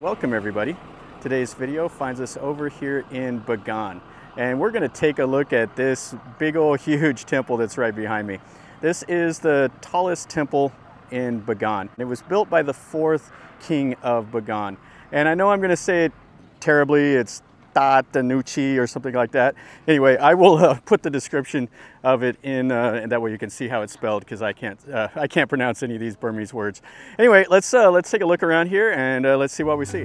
Welcome everybody. Today's video finds us over here in Bagan, and we're going to take a look at this big old huge temple that's right behind me. This is the tallest temple in Bagan. It was built by the fourth king of Bagan, and I know I'm going to say it terribly. It's Thatbyinnyu or something like that. Anyway, I will put the description of it in, and that way you can see how it's spelled, because I can't pronounce any of these Burmese words. Anyway, let's take a look around here and let's see what we see.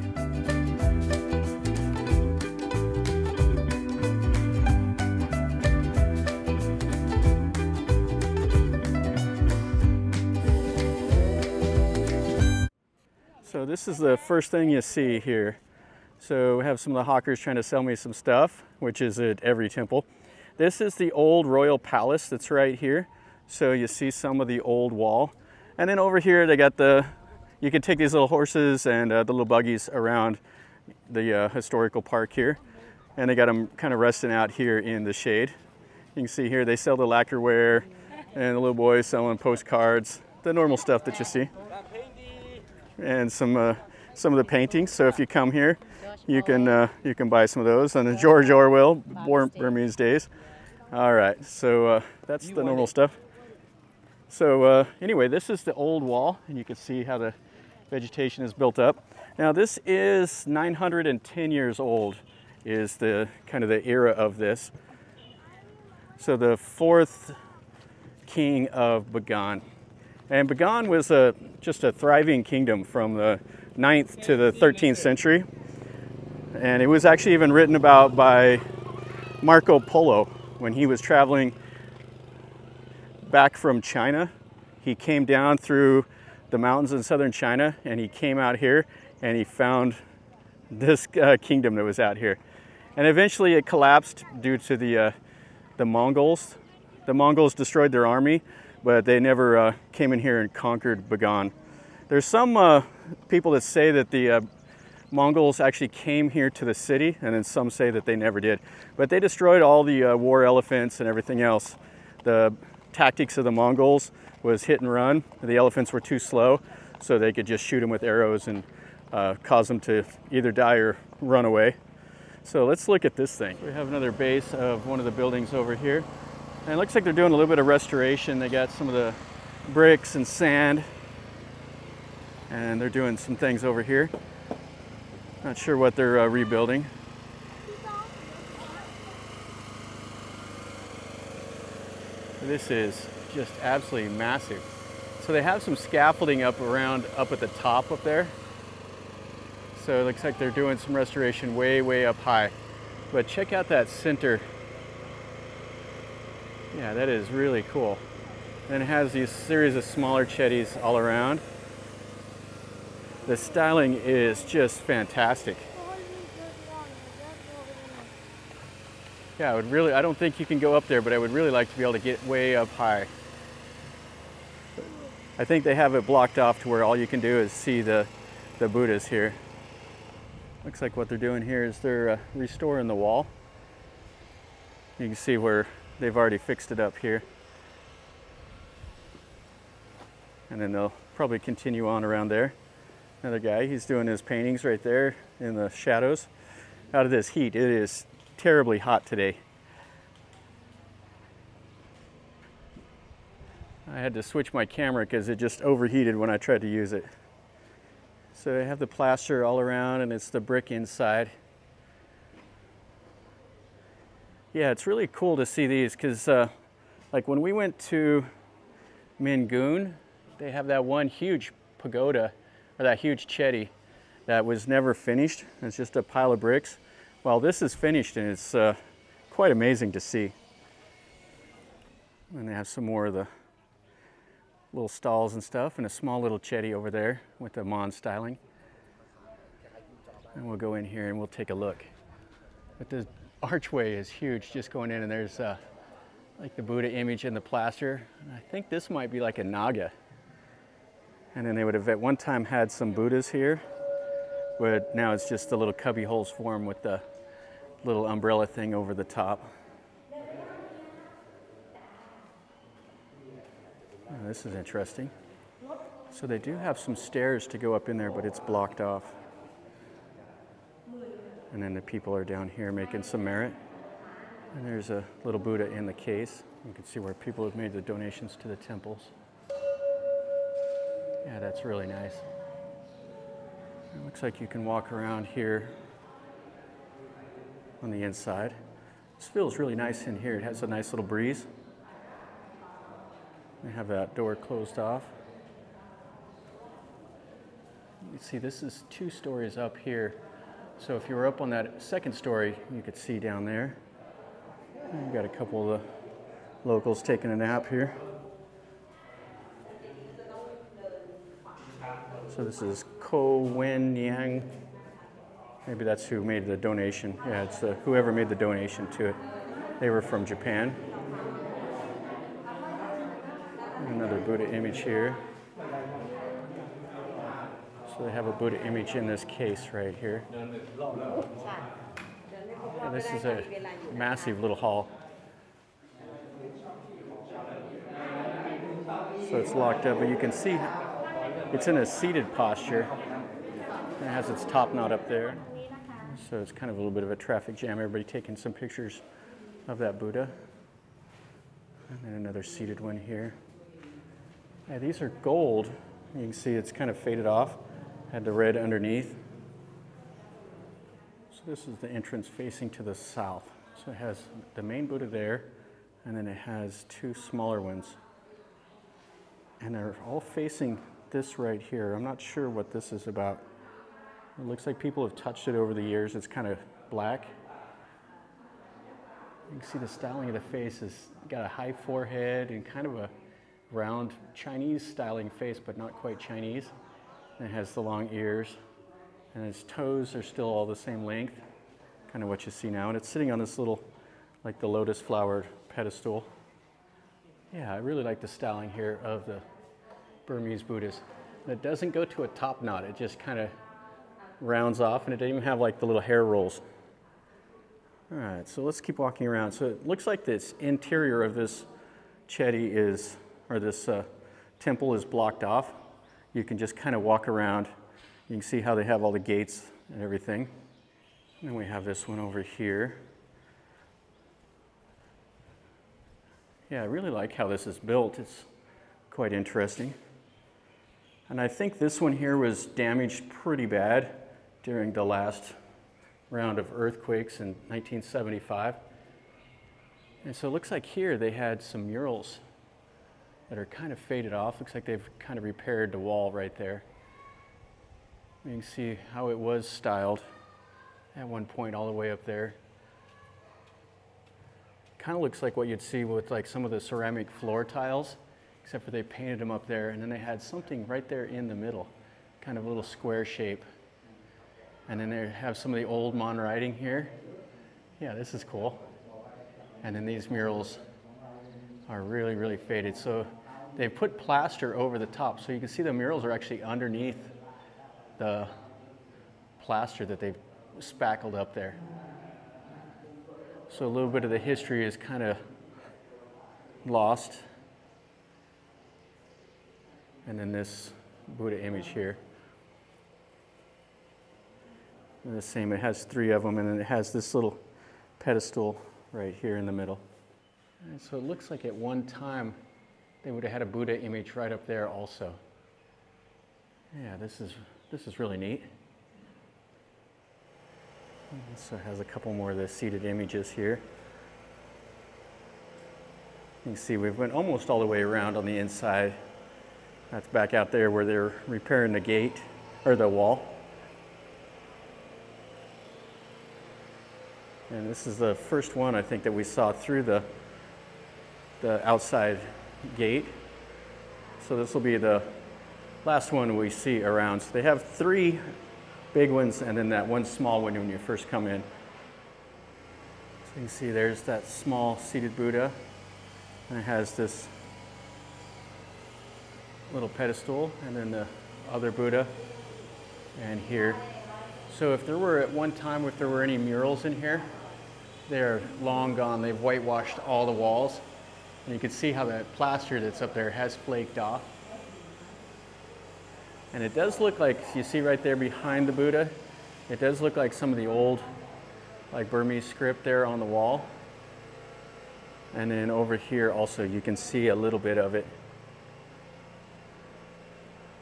So this is the first thing you see here. So we have some of the hawkers trying to sell me some stuff, which is at every temple. This is the old royal palace that's right here. So you see some of the old wall. And then over here, they got you can take these little horses and the little buggies around the historical park here. And they got them kind of resting out here in the shade. You can see here, they sell the lacquerware and the little boys selling postcards, the normal stuff that you see. And some of the paintings. So if you come here, you can buy some of those on the George Orwell Burmese days. All right, so that's the normal stuff. So anyway, this is the old wall, and you can see how the vegetation is built up. Now this is 910 years old, is the kind of the era of this. So the fourth king of Bagan. And Bagan was just a thriving kingdom from the 9th to the 13th century. And it was actually even written about by Marco Polo when he was traveling back from China. He came down through the mountains in southern China, and he came out here and he found this kingdom that was out here. And eventually it collapsed due to the Mongols. The Mongols destroyed their army, but they never came in here and conquered Bagan. There's some people that say that the Mongols actually came here to the city, and then some say that they never did. But they destroyed all the war elephants and everything else. The tactics of the Mongols was hit and run. The elephants were too slow, so they could just shoot them with arrows and cause them to either die or run away. So let's look at this thing. We have another base of one of the buildings over here. And it looks like they're doing a little bit of restoration. They got some of the bricks and sand, and they're doing some things over here. Not sure what they're rebuilding. This is just absolutely massive. So they have some scaffolding up at the top up there. So it looks like they're doing some restoration way up high. But check out that center. Yeah, that is really cool. And it has these series of smaller chetties all around. The styling is just fantastic. Yeah, I don't think you can go up there, but I would really like to be able to get way up high. I think they have it blocked off to where all you can do is see the Buddhas here. Looks like what they're doing here is they're restoring the wall. You can see where they've already fixed it up here. And then they'll probably continue on around there. Another guy, he's doing his paintings right there in the shadows. Out of this heat, it is terribly hot today. I had to switch my camera because it just overheated when I tried to use it. So they have the plaster all around, and it's the brick inside. Yeah, it's really cool to see these because like when we went to Mingun, they have that one huge pagoda, or that huge chetty that was never finished. It's just a pile of bricks. Well, this is finished, and it's quite amazing to see. And they have some more of the little stalls and stuff, and a small little chetty over there with the Mon styling. And we'll go in here and we'll take a look. But the archway is huge just going in, and there's like the Buddha image in the plaster. And I think this might be like a Naga. And then they would have at one time had some Buddhas here, but now it's just the little cubby holes for them with the little umbrella thing over the top. Oh, this is interesting. So they do have some stairs to go up in there, but it's blocked off. And then the people are down here making some merit. And there's a little Buddha in the case. You can see where people have made the donations to the temples. Yeah, that's really nice. It looks like you can walk around here on the inside. This feels really nice in here. It has a nice little breeze. They have that door closed off. You can see this is 2 stories up here. So if you were up on that 2nd story, you could see down there. We've got a couple of the locals taking a nap here. So this is Ko Wen Yang. Maybe that's who made the donation. Yeah, it's whoever made the donation to it. They were from Japan. Another Buddha image here. So they have a Buddha image in this case right here. And this is a massive little hall. So it's locked up, but you can see it's in a seated posture. It has its top knot up there. So it's kind of a little bit of a traffic jam. Everybody taking some pictures of that Buddha. And then another seated one here. Yeah, these are gold. You can see it's kind of faded off. Had the red underneath. So this is the entrance facing to the south. So it has the main Buddha there, and then it has 2 smaller ones. And they're all facing this right here. I'm not sure what this is about. It looks like people have touched it over the years. It's kind of black. You can see the styling of the face has got a high forehead and kind of a round Chinese styling face, but not quite Chinese. And it has the long ears, and its toes are still all the same length, kind of what you see now. And it's sitting on this little, like the lotus flowered pedestal. Yeah, I really like the styling here of the Burmese Buddhas. And it doesn't go to a top knot, it just kind of rounds off, and it doesn't even have like the little hair rolls. All right, so let's keep walking around. So it looks like this interior of this chetty is, or this temple is blocked off. You can just kind of walk around. You can see how they have all the gates and everything. And then we have this one over here. Yeah, I really like how this is built. It's quite interesting. And I think this one here was damaged pretty bad during the last round of earthquakes in 1975. And so it looks like here they had some murals that are kind of faded off. Looks like they've kind of repaired the wall right there. You can see how it was styled at one point all the way up there. Kind of looks like what you'd see with like some of the ceramic floor tiles, except for they painted them up there, and then they had something right there in the middle, kind of a little square shape. And then they have some of the old Mon writing here. Yeah, this is cool. And then these murals are really, really faded. So they put plaster over the top, so you can see the murals are actually underneath the plaster that they've spackled up there. So a little bit of the history is kind of lost. And then this Buddha image here. And the same, it has 3 of them, and then it has this little pedestal right here in the middle. And so it looks like at one time they would have had a Buddha image right up there also. Yeah, this is really neat. And so it has a couple more of the seated images here. You can see we've went almost all the way around on the inside. That's back out there where they're repairing the gate or the wall. And this is the first one I think that we saw through the outside gate. So this will be the last one we see around. So they have 3 big ones and then that one small one when you first come in. So you can see there's that small seated Buddha, and it has this little pedestal, and then the other Buddha, and here. So if there were at one time, if there were any murals in here, they're long gone. They've whitewashed all the walls. And you can see how that plaster that's up there has flaked off. And it does look like, you see right there behind the Buddha, it does look like some of the old like Burmese script there on the wall. And then over here also you can see a little bit of it.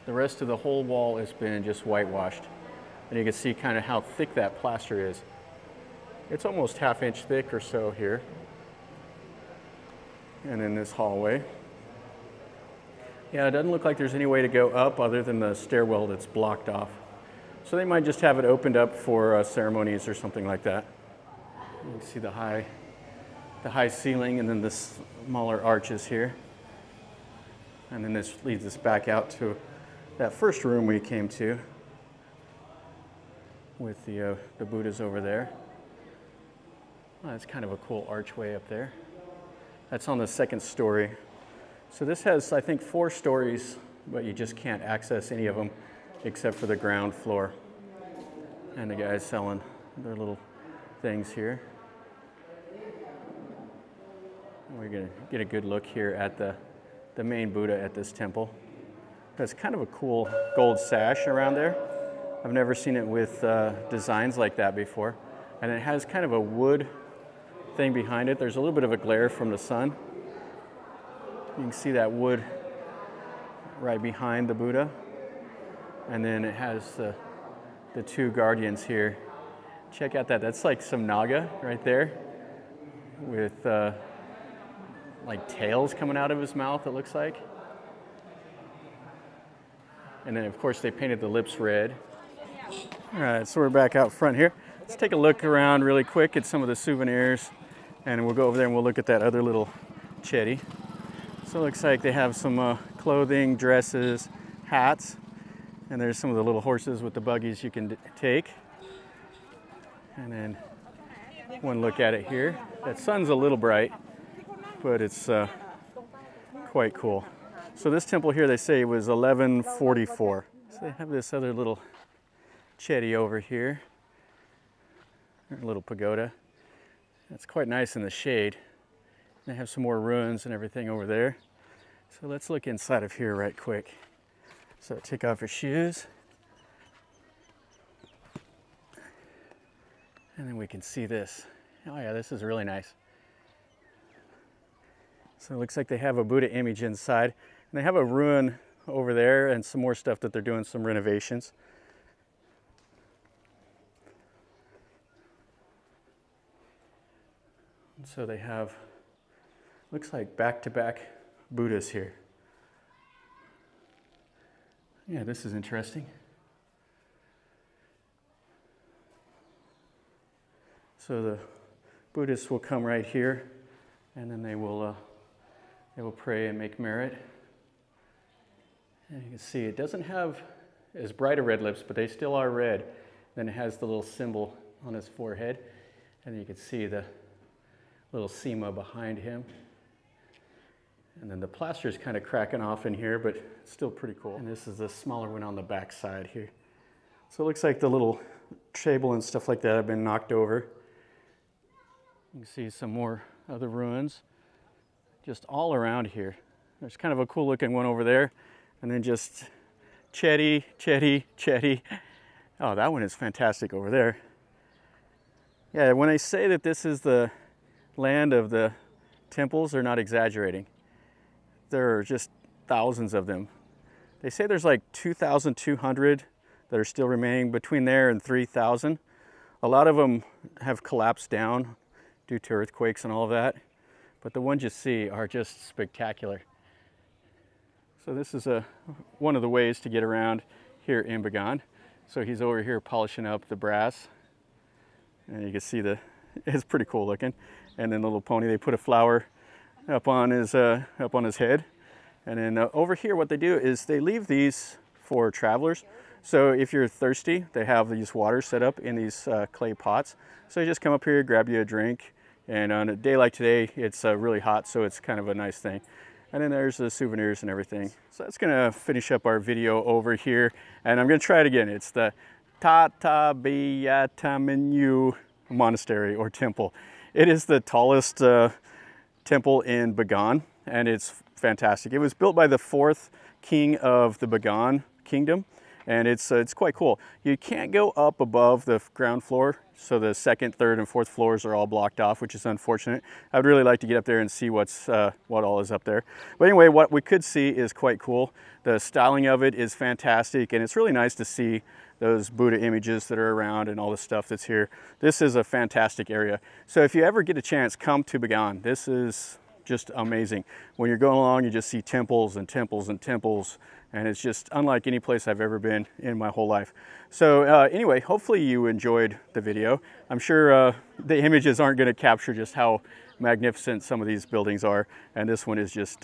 The rest of the whole wall has been just whitewashed. And you can see kind of how thick that plaster is. It's almost ½ inch thick or so here. And in this hallway. Yeah, it doesn't look like there's any way to go up other than the stairwell that's blocked off. So they might just have it opened up for ceremonies or something like that. You can see the high ceiling and then the smaller arches here. And then this leads us back out to that first room we came to with the Buddhas over there. Well, that's kind of a cool archway up there. That's on the second story. So this has, I think, 4 stories, but you just can't access any of them except for the ground floor. And the guys selling their little things here. We're gonna get a good look here at the main Buddha at this temple. That's kind of a cool gold sash around there. I've never seen it with designs like that before. And it has kind of a wood thing behind it. There's a little bit of a glare from the sun. You can see that wood right behind the Buddha. And then it has the two guardians here. Check out that. That's like some Naga right there with like tails coming out of his mouth, it looks like. And then, of course, they painted the lips red. All right, so we're back out front here. Let's take a look around really quick at some of the souvenirs, and we'll go over there and we'll look at that other little chetty. So it looks like they have some clothing, dresses, hats, and there's some of the little horses with the buggies you can take. And then one look at it here. That sun's a little bright, but it's quite cool. So this temple here, they say, was 1144. So they have this other little chetty over here, a little pagoda. That's quite nice in the shade. They have some more ruins and everything over there. So let's look inside of here right quick. So take off your shoes. And then we can see this. Oh yeah, this is really nice. So it looks like they have a Buddha image inside. And they have a ruin over there and some more stuff that they're doing, some renovations. And so they have, looks like back-to-back Buddhas here. Yeah, this is interesting. So the Buddhists will come right here, and then they will pray and make merit. And you can see it doesn't have as bright a red lips, but they still are red. Then it has the little symbol on his forehead, and you can see the little sema behind him. And then the plaster is kind of cracking off in here, but it's still pretty cool. And this is the smaller one on the back side here. So it looks like the little table and stuff like that have been knocked over. You can see some more other ruins just all around here. There's kind of a cool looking one over there. And then just chetty, chetty, chetty. Oh, that one is fantastic over there. Yeah, when I say that this is the land of the temples, they're not exaggerating. There are just thousands of them. They say there's like 2,200 that are still remaining, between there and 3,000. A lot of them have collapsed down due to earthquakes and all of that. But the ones you see are just spectacular. So this is one of the ways to get around here in Bagan. So he's over here polishing up the brass. And you can see it's pretty cool looking. And then the little pony, they put a flower up on his head. And then over here, what they do is they leave these for travelers. So if you're thirsty, they have these waters set up in these clay pots. So you just come up here, grab you a drink. And on a day like today, it's really hot, so it's kind of a nice thing. And then there's the souvenirs and everything. So that's gonna finish up our video over here. And I'm gonna try it again. It's the Thatbyinnyu monastery or temple. It is the tallest temple in Bagan, and it's fantastic. It was built by the 4th king of the Bagan kingdom, and it's quite cool. You can't go up above the ground floor, so the second, third, and fourth floors are all blocked off, which is unfortunate. I'd really like to get up there and see what's what all is up there. But anyway, what we could see is quite cool. The styling of it is fantastic, and it's really nice to see those Buddha images that are around and all the stuff that's here. This is a fantastic area. So if you ever get a chance, come to Bagan. This is just amazing. When you're going along, you just see temples and temples and temples, and it's just unlike any place I've ever been in my whole life. So anyway, hopefully you enjoyed the video. I'm sure the images aren't going to capture just how magnificent some of these buildings are, and this one is just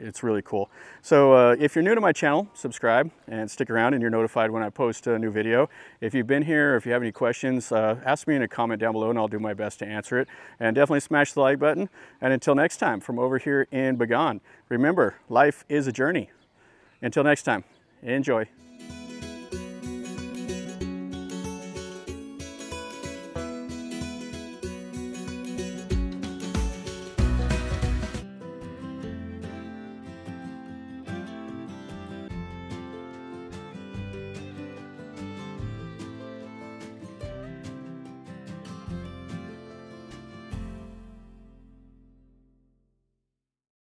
it's really cool. So if you're new to my channel, subscribe and stick around, and you're notified when I post a new video. If you've been here, or if you have any questions, ask me in a comment down below and I'll do my best to answer it. And definitely smash the like button, and until next time, from over here in Bagan, remember, life is a journey. Until next time, enjoy.